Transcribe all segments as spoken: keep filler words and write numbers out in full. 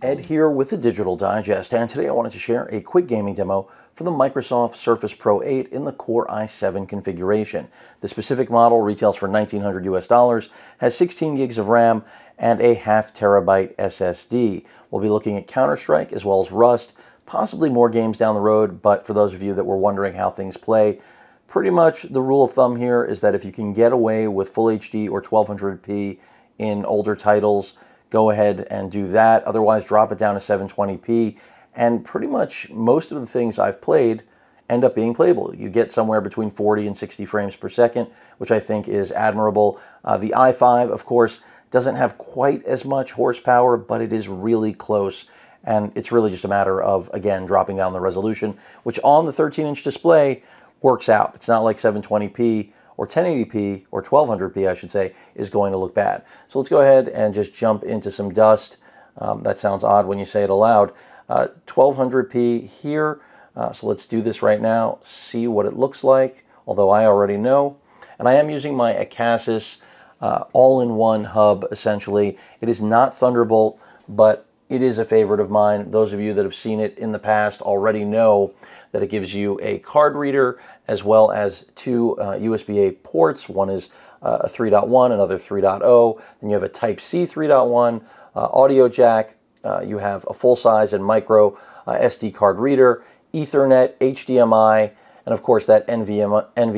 Ed here with the Digital Digest, and today I wanted to share a quick gaming demo for the Microsoft Surface Pro eight in the Core i seven configuration. The specific model retails for nineteen hundred US dollars, has sixteen gigs of RAM, and a half terabyte S S D. We'll be looking at Counter-Strike as well as Rust, possibly more games down the road, but for those of you that were wondering how things play, pretty much the rule of thumb here is that if you can get away with Full H D or twelve hundred p in older titles, go ahead and do that. Otherwise, drop it down to seven twenty p, and pretty much most of the things I've played end up being playable. You get somewhere between forty and sixty frames per second, which I think is admirable. Uh, the i five, of course, doesn't have quite as much horsepower, but it is really close, and it's really just a matter of, again, dropping down the resolution, which on the thirteen inch display works out. It's not like seven twenty p or ten eighty p, or twelve hundred p, I should say, is going to look bad. So let's go ahead and just jump into some dust. Um, that sounds odd when you say it aloud. Uh, twelve hundred p here, uh, so let's do this right now, see what it looks like, although I already know. And I am using my Acasis uh, all-in-one hub, essentially. It is not Thunderbolt, but it is a favorite of mine. Those of you that have seen it in the past already know that it gives you a card reader as well as two uh, U S B A ports. One is uh, a three point one, another three point oh. Then you have a Type-C three point one, uh, audio jack. Uh, you have a full-size and micro uh, S D card reader, Ethernet, H D M I, and of course that N V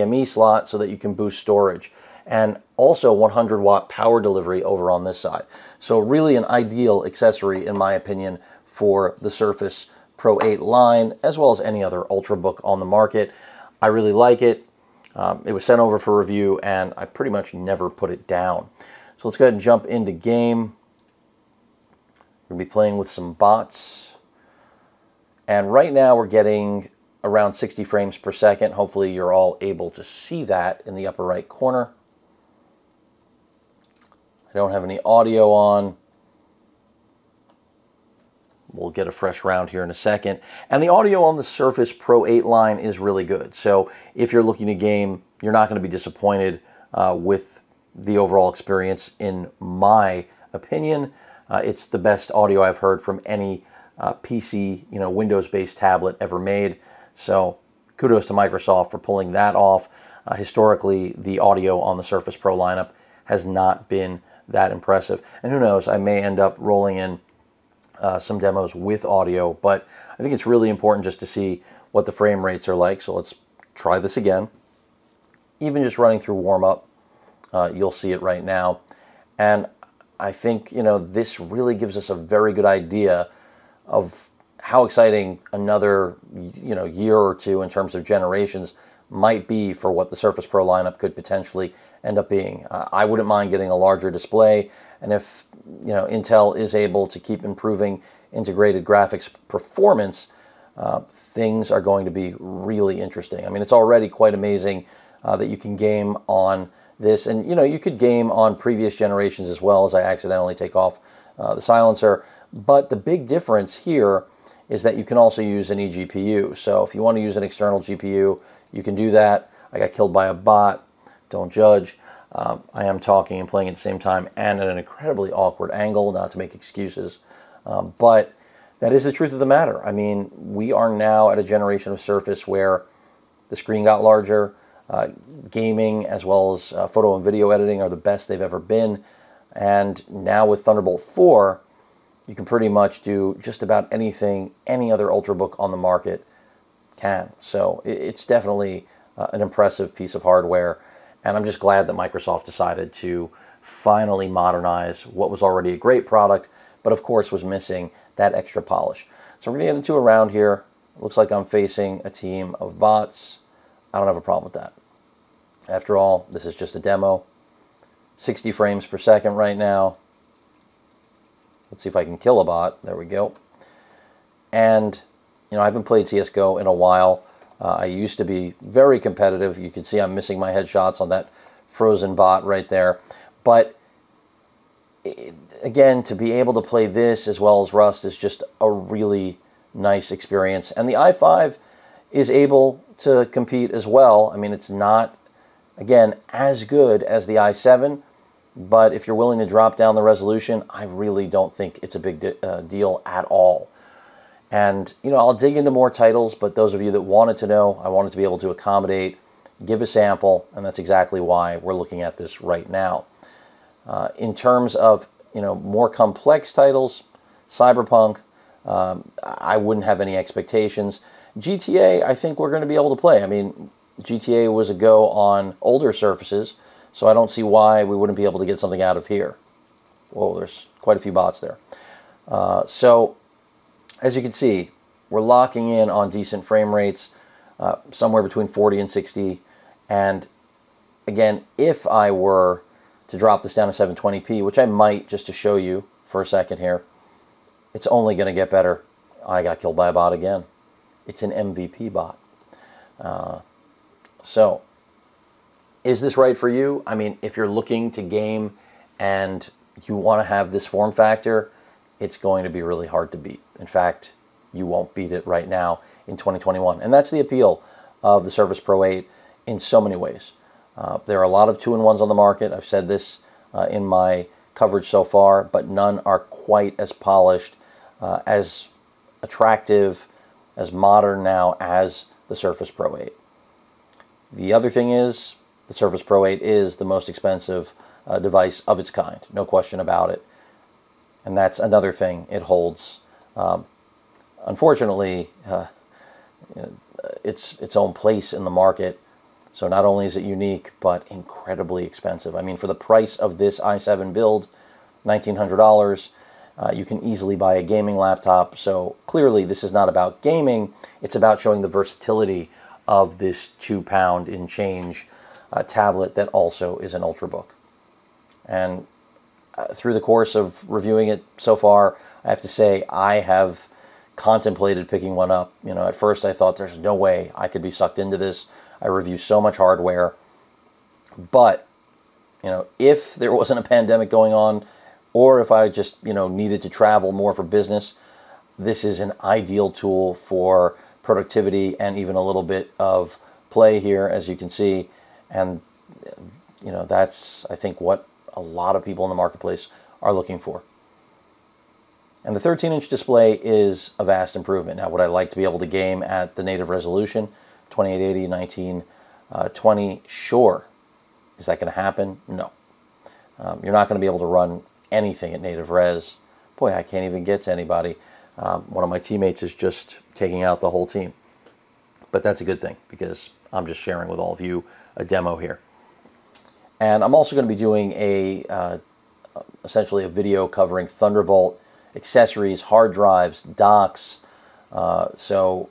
M E slot so that you can boost storage. And also one hundred watt power delivery over on this side. So really an ideal accessory, in my opinion, for the Surface Pro eight line, as well as any other Ultrabook on the market. I really like it. Um, it was sent over for review, and I pretty much never put it down. So let's go ahead and jump into game. We're gonna be playing with some bots. And right now we're getting around sixty frames per second. Hopefully you're all able to see that in the upper right corner. I don't have any audio on. We'll get a fresh round here in a second. And the audio on the Surface Pro eight line is really good. So if you're looking to game, you're not going to be disappointed uh, with the overall experience, in my opinion. Uh, it's the best audio I've heard from any uh, P C, you know, Windows-based tablet ever made. So kudos to Microsoft for pulling that off. Uh, historically, the audio on the Surface Pro lineup has not been that impressive. And who knows, I may end up rolling in uh, some demos with audio, but I think it's really important just to see what the frame rates are like. So let's try this again. Even just running through warm-up, uh, you'll see it right now. And I think, you know, this really gives us a very good idea of how exciting another, you know, year or two in terms of generations might be for what the Surface Pro lineup could potentially end up being. Uh, I wouldn't mind getting a larger display, and if, you know, Intel is able to keep improving integrated graphics performance, uh, things are going to be really interesting. I mean, it's already quite amazing uh, that you can game on this, and, you know, you could game on previous generations as well, as I accidentally take off uh, the silencer, but the big difference here is that you can also use an eGPU. So if you want to use an external G P U, you can do that. I got killed by a bot. Don't judge. Um, I am talking and playing at the same time and at an incredibly awkward angle, not to make excuses. Um, but that is the truth of the matter. I mean, we are now at a generation of Surface where the screen got larger. Uh, gaming as well as uh, photo and video editing are the best they've ever been. And now with Thunderbolt four, you can pretty much do just about anything any other Ultrabook on the market can. So it's definitely uh, an impressive piece of hardware. And I'm just glad that Microsoft decided to finally modernize what was already a great product, but of course was missing that extra polish. So we're gonna get into a round here. It looks like I'm facing a team of bots. I don't have a problem with that. After all, this is just a demo. sixty frames per second right now. Let's see if I can kill a bot. There we go. And, you know, I haven't played C S G O in a while. Uh, I used to be very competitive. You can see I'm missing my headshots on that frozen bot right there. But, it, again, to be able to play this as well as Rust is just a really nice experience. And the i five is able to compete as well. I mean, it's not, again, as good as the i seven, but if you're willing to drop down the resolution, I really don't think it's a big de uh, deal at all. And, you know, I'll dig into more titles, but those of you that wanted to know, I wanted to be able to accommodate, give a sample, and that's exactly why we're looking at this right now. Uh, in terms of, you know, more complex titles, Cyberpunk, um, I wouldn't have any expectations. G T A, I think we're going to be able to play. I mean, G T A was a go on older surfaces, so I don't see why we wouldn't be able to get something out of here. Whoa, there's quite a few bots there. Uh, so... As you can see, we're locking in on decent frame rates, uh, somewhere between forty and sixty. And again, if I were to drop this down to seven twenty p, which I might just to show you for a second here, it's only going to get better. I got killed by a bot again. It's an M V P bot. Uh, so is this right for you? I mean, if you're looking to game and you want to have this form factor, it's going to be really hard to beat. In fact, you won't beat it right now in twenty twenty-one. And that's the appeal of the Surface Pro eight in so many ways. Uh, there are a lot of two in ones on the market. I've said this uh, in my coverage so far, but none are quite as polished, uh, as attractive, as modern now as the Surface Pro eight. The other thing is, the Surface Pro eight is the most expensive uh, device of its kind, no question about it. And that's another thing it holds. Um, unfortunately, uh, you know, it's its own place in the market. So not only is it unique, but incredibly expensive. I mean, for the price of this i seven build, nineteen hundred dollars, uh, you can easily buy a gaming laptop. So clearly this is not about gaming. It's about showing the versatility of this two pound and change uh, tablet that also is an Ultrabook. And through the course of reviewing it so far, I have to say I have contemplated picking one up. You know, at first I thought there's no way I could be sucked into this. I review so much hardware. But, you know, if there wasn't a pandemic going on, or if I just, you know, needed to travel more for business, this is an ideal tool for productivity and even a little bit of play here, as you can see. And, you know, that's, I think, what a lot of people in the marketplace are looking for. And the thirteen inch display is a vast improvement. Now, would I like to be able to game at the native resolution, twenty-eight eighty, nineteen twenty? Sure. Is that going to happen? No. Um, you're not going to be able to run anything at native res. Boy, I can't even get to anybody. Um, one of my teammates is just taking out the whole team. But that's a good thing, because I'm just sharing with all of you a demo here. And I'm also going to be doing a uh, essentially a video covering Thunderbolt, accessories, hard drives, docks. Uh, so,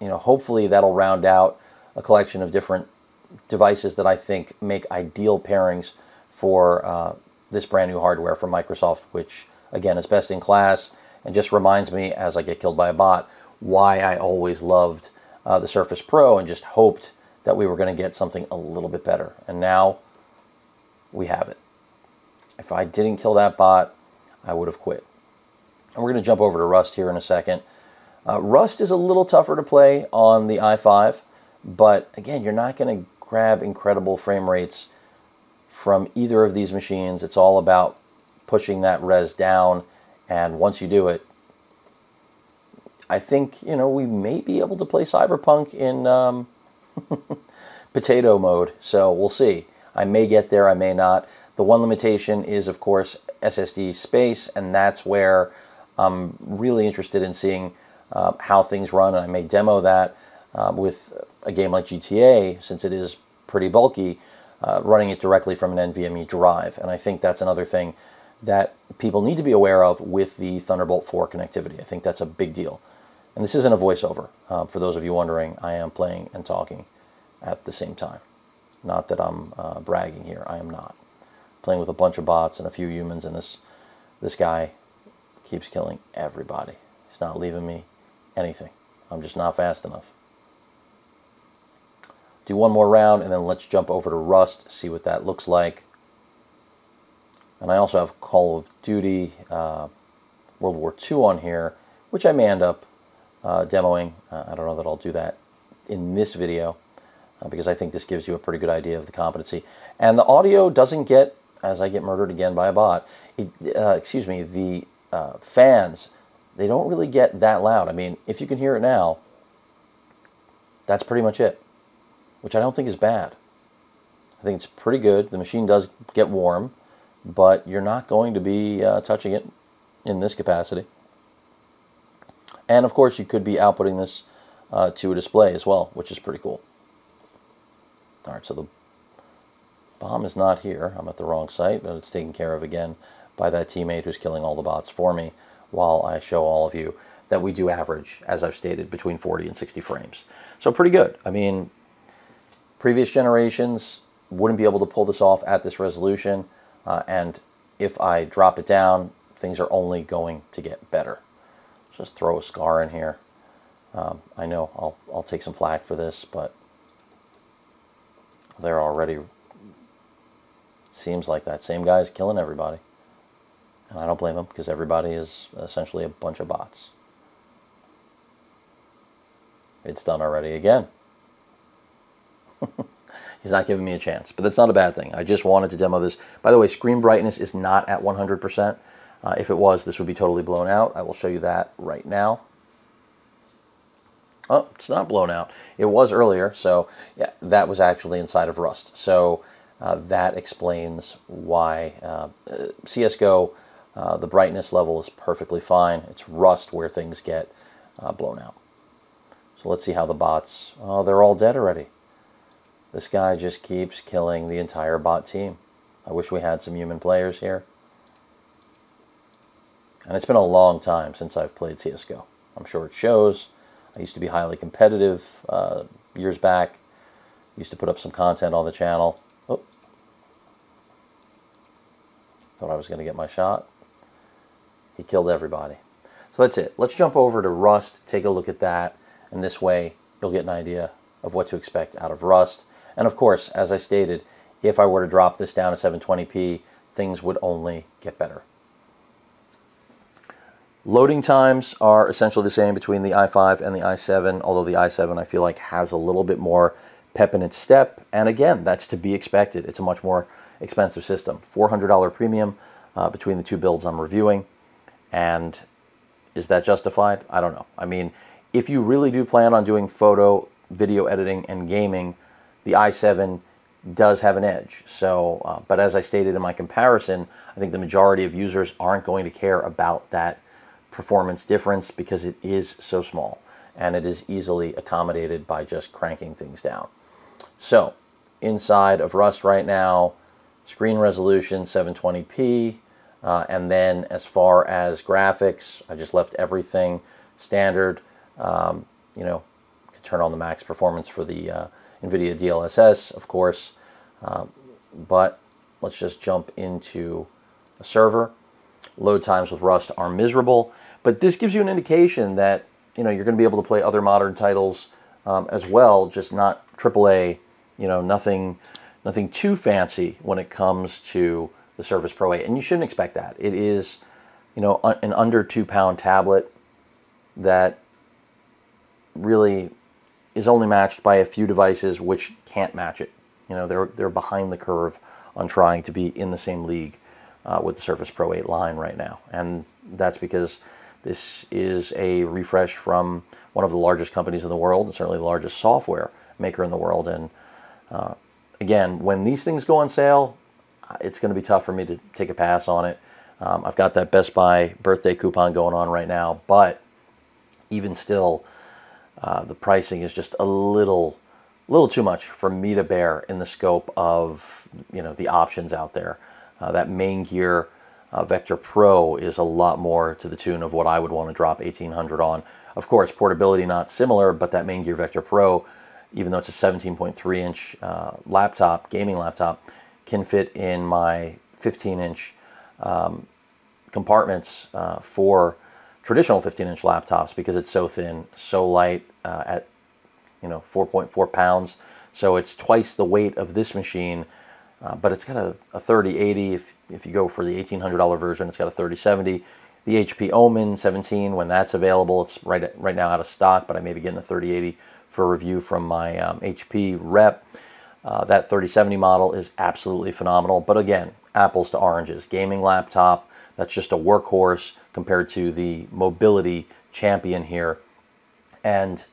you know, hopefully that'll round out a collection of different devices that I think make ideal pairings for uh, this brand new hardware from Microsoft, which, again, is best in class and just reminds me, as I get killed by a bot, why I always loved uh, the Surface Pro and just hoped that we were going to get something a little bit better. And now we have it. If I didn't kill that bot, I would have quit. And we're going to jump over to Rust here in a second. Uh, Rust is a little tougher to play on the i five, but again, you're not going to grab incredible frame rates from either of these machines. It's all about pushing that res down, and once you do it, I think, you know, we may be able to play Cyberpunk in um, potato mode, so we'll see. I may get there, I may not. The one limitation is, of course, S S D space, and that's where I'm really interested in seeing uh, how things run, and I may demo that uh, with a game like G T A, since it is pretty bulky, uh, running it directly from an N V M e drive. And I think that's another thing that people need to be aware of with the Thunderbolt four connectivity. I think that's a big deal. And this isn't a voiceover. Uh, for those of you wondering, I am playing and talking at the same time. Not that I'm uh, bragging here. I am not. Playing with a bunch of bots and a few humans, and this this guy keeps killing everybody. He's not leaving me anything. I'm just not fast enough. Do one more round, and then let's jump over to Rust, see what that looks like. And I also have Call of Duty uh, World War two on here, which I may end up uh, demoing. Uh, I don't know that I'll do that in this video, because I think this gives you a pretty good idea of the competency. And the audio doesn't get as I get murdered again by a bot, it, uh, excuse me, the uh, fans, they don't really get that loud. I mean, if you can hear it now, that's pretty much it, which I don't think is bad. I think it's pretty good. The machine does get warm, but you're not going to be uh, touching it in this capacity. And of course, you could be outputting this uh, to a display as well, which is pretty cool. All right, so the bomb is not here. I'm at the wrong site, but it's taken care of again by that teammate who's killing all the bots for me while I show all of you that we do average, as I've stated, between forty and sixty frames. So pretty good. I mean, previous generations wouldn't be able to pull this off at this resolution, uh, and if I drop it down, things are only going to get better. Let's just throw a scar in here. Um, I know I'll, I'll take some flack for this, but they're already... Seems like that same guy is killing everybody. And I don't blame him, because everybody is essentially a bunch of bots. It's done already again. He's not giving me a chance, but that's not a bad thing. I just wanted to demo this. By the way, screen brightness is not at one hundred percent. Uh, if it was, this would be totally blown out. I will show you that right now. Oh, it's not blown out. It was earlier, so yeah, that was actually inside of Rust. So... Uh, that explains why uh, uh, C S G O, uh, the brightness level is perfectly fine. It's Rust where things get uh, blown out. So let's see how the bots... Oh, they're all dead already. This guy just keeps killing the entire bot team. I wish we had some human players here. And it's been a long time since I've played C S G O. I'm sure it shows. I used to be highly competitive uh, years back. Used to put up some content on the channel. Thought I was going to get my shot. He killed everybody. So that's it. Let's jump over to Rust, take a look at that, and this way you'll get an idea of what to expect out of Rust. And of course, as I stated, if I were to drop this down to seven twenty p, things would only get better. Loading times are essentially the same between the i five and the i seven, although the i seven I feel like has a little bit more pep in its step, and again, that's to be expected. It's a much more expensive system. four hundred dollar premium uh, between the two builds I'm reviewing, and is that justified? I don't know. I mean, if you really do plan on doing photo, video editing, and gaming, the i seven does have an edge. So, uh, but as I stated in my comparison, I think the majority of users aren't going to care about that performance difference because it is so small, and it is easily accommodated by just cranking things down. So, inside of Rust right now, screen resolution seven twenty p, uh, and then as far as graphics, I just left everything standard. Um, you know, could turn on the max performance for the uh, NVIDIA D L S S, of course, uh, but let's just jump into a server. Load times with Rust are miserable, but this gives you an indication that, you know, you're going to be able to play other modern titles um, as well, just not triple A, you know, nothing... Nothing too fancy when it comes to the Surface Pro eight, and you shouldn't expect that. It is, you know, an under two pound tablet that really is only matched by a few devices which can't match it. You know, they're they're behind the curve on trying to be in the same league uh, with the Surface Pro eight line right now, and that's because this is a refresh from one of the largest companies in the world, and certainly the largest software maker in the world, and uh, again, when these things go on sale, it's going to be tough for me to take a pass on it. Um, I've got that Best Buy birthday coupon going on right now, but even still, uh, the pricing is just a little, little too much for me to bear in the scope of, you know, the options out there. Uh, that Main Gear uh, Vector Pro is a lot more to the tune of what I would want to drop eighteen hundred on. Of course, portability not similar, but that Main Gear Vector Pro, even though it's a seventeen point three inch uh, laptop, gaming laptop, can fit in my fifteen inch um, compartments uh, for traditional fifteen inch laptops because it's so thin, so light uh, at, you know, four point four pounds. So it's twice the weight of this machine, uh, but it's got a, a thirty eighty. If, if you go for the eighteen hundred dollar version, it's got a thirty seventy. The H P Omen seventeen, when that's available, it's right, right now out of stock, but I may be getting a thirty eighty for review from my um, H P rep. Uh, that thirty seventy model is absolutely phenomenal, but again, apples to oranges. Gaming laptop, that's just a workhorse compared to the mobility champion here. And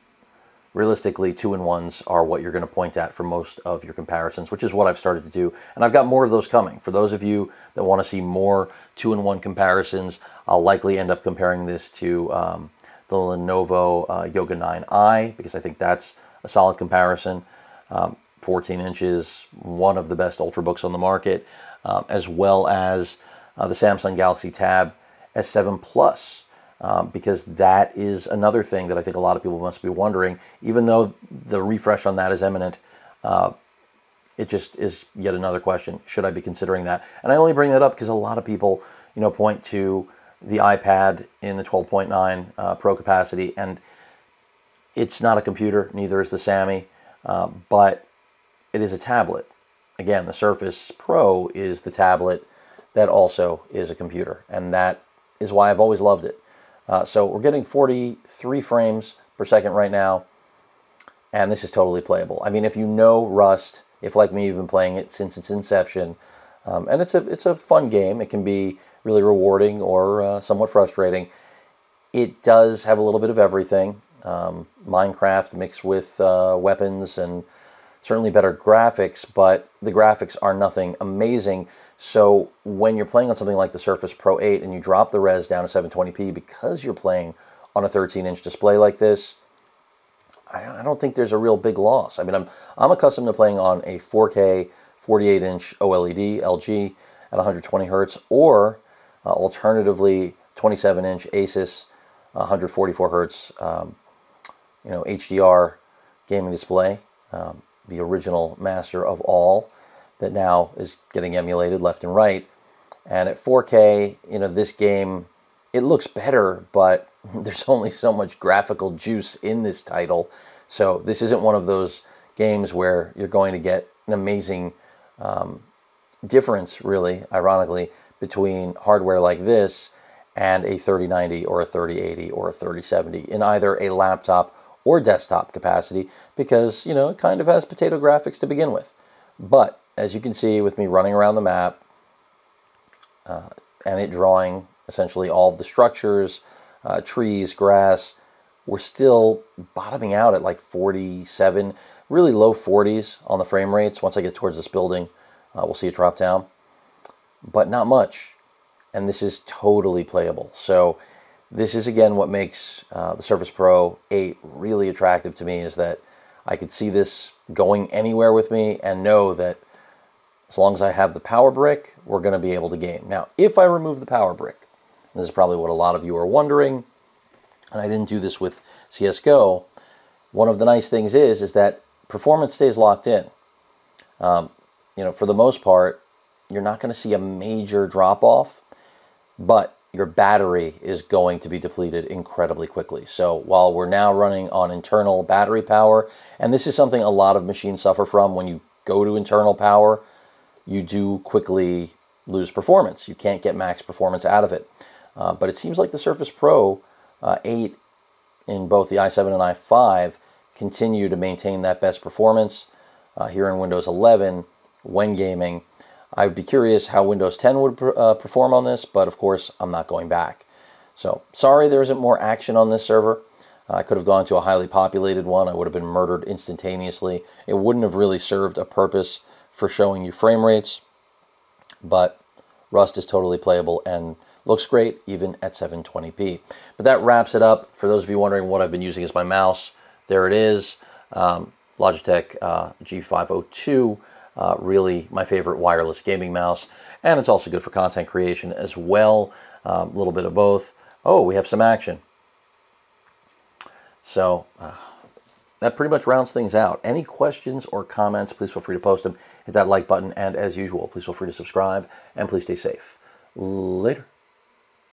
realistically, two-in-ones are what you're going to point at for most of your comparisons, which is what I've started to do. And I've got more of those coming. For those of you that want to see more two-in-one comparisons, I'll likely end up comparing this to um, the Lenovo uh, Yoga nine i, because I think that's a solid comparison. Um, fourteen inches, one of the best Ultrabooks on the market, um, as well as uh, the Samsung Galaxy Tab S seven Plus, um, because that is another thing that I think a lot of people must be wondering. Even though the refresh on that is imminent, uh, it just is yet another question. Should I be considering that? And I only bring that up because a lot of people, you know, point to the iPad in the twelve point nine uh, Pro capacity, and it's not a computer, neither is the Sammy, uh, but it is a tablet. Again, the Surface Pro is the tablet that also is a computer, and that is why I've always loved it. Uh, so we're getting forty-three frames per second right now, and this is totally playable. I mean, if you know Rust, if like me, you've been playing it since its inception, um, and it's a, it's a fun game. It can be really rewarding or uh, somewhat frustrating. It does have a little bit of everything. Um, Minecraft mixed with uh, weapons and certainly better graphics, but the graphics are nothing amazing. So when you're playing on something like the Surface Pro eight and you drop the res down to seven twenty p because you're playing on a thirteen inch display like this, I don't think there's a real big loss. I mean, I'm, I'm accustomed to playing on a four K forty-eight inch OLED L G at one hundred twenty hertz, or uh, alternatively twenty-seven inch Asus one hundred forty-four hertz um, you know, H D R gaming display. Um, the original master of all that now is getting emulated left and right. And at four K, you know, this game, it looks better, but there's only so much graphical juice in this title. So this isn't one of those games where you're going to get an amazing um, difference, really, ironically, between hardware like this and a thirty ninety or a thirty eighty or a thirty seventy in either a laptop or desktop capacity, because, you know, it kind of has potato graphics to begin with. But as you can see with me running around the map uh, and it drawing essentially all of the structures, uh, trees, grass, we're still bottoming out at like forty-seven, really low forties on the frame rates. Once I get towards this building, uh, we'll see it drop down, but not much. And this is totally playable. So this is, again, what makes uh, the Surface Pro eight really attractive to me, is that I could see this going anywhere with me and know that as long as I have the power brick, we're going to be able to game. Now, if I remove the power brick, and this is probably what a lot of you are wondering, and I didn't do this with C S G O, one of the nice things is, is that performance stays locked in. Um, you know, for the most part, you're not going to see a major drop-off, but your battery is going to be depleted incredibly quickly. So while we're now running on internal battery power, and this is something a lot of machines suffer from, when you go to internal power, you do quickly lose performance. You can't get max performance out of it. Uh, but it seems like the Surface Pro uh, eight in both the i seven and i five continue to maintain that best performance uh, here in Windows eleven when gaming. I would be curious how Windows ten would uh, perform on this, but of course, I'm not going back. So, sorry there isn't more action on this server. Uh, I could have gone to a highly populated one. I would have been murdered instantaneously. It wouldn't have really served a purpose for showing you frame rates, but Rust is totally playable and looks great even at seven twenty p. But that wraps it up. For those of you wondering what I've been using as my mouse, there it is. Um, Logitech uh, G five oh two. Uh, really my favorite wireless gaming mouse, and it's also good for content creation as well, a um, little bit of both. Oh, we have some action. So uh, that pretty much rounds things out. Any questions or comments, please feel free to post them. Hit that like button, and as usual, please feel free to subscribe, and please stay safe. Later.